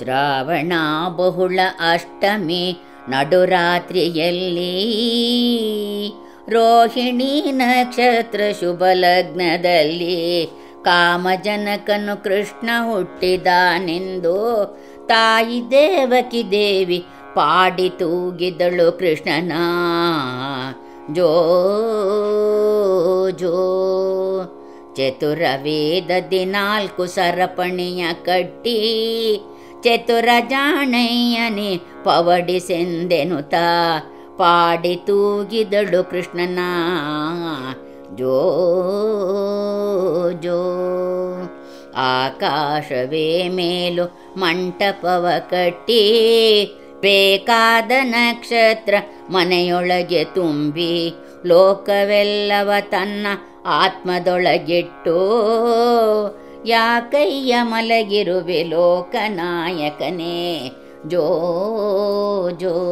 ಶ್ರಾವಣ ಬಹುಳ ಅಷ್ಟಮಿ ನಡುರಾತ್ರಿಯಲ್ಲಿ ರೋಹಿಣಿ ನಕ್ಷತ್ರ ಶುಭ ಲಗ್ನದಲ್ಲಿ ಕಾಮಜನಕನು ಕೃಷ್ಣ ಹುಟ್ಟಿದಾನೆಂದು ತಾಯಿ ದೇವಕಿ ದೇವಿ ಪಾಡಿ ತೂಗಿದಳು ಕೃಷ್ಣನ ಜೋ ಜೋ. ಚತುರ ವೇದದಿ ನಾಲ್ಕು ಸರಪಣಿಯ ಕಟ್ಟಿ ಚತುರ ಜಾಣಯ್ಯನೇ ಪವಡಿಸೆಂದೆನುತ ಪಾಡಿ ತೂಗಿದಳು ಕೃಷ್ಣನ ಜೋ ಜೋ. ಆಕಾಶವೇ ಮೇಲು ಮಂಟಪವ ಕಟ್ಟಿ ಬೇಕಾದ ನಕ್ಷತ್ರ ಮನೆಯೊಳಗೆ ತುಂಬಿ ಲೋಕವೆಲ್ಲವ ತನ್ನ ಆತ್ಮದೊಳಗಿಟ್ಟು ಯಾಕಯ್ಯ ಮಲಗಿರುವೆ ಲೋಕನಾಯಕನೇ ಜೋ ಜೋ.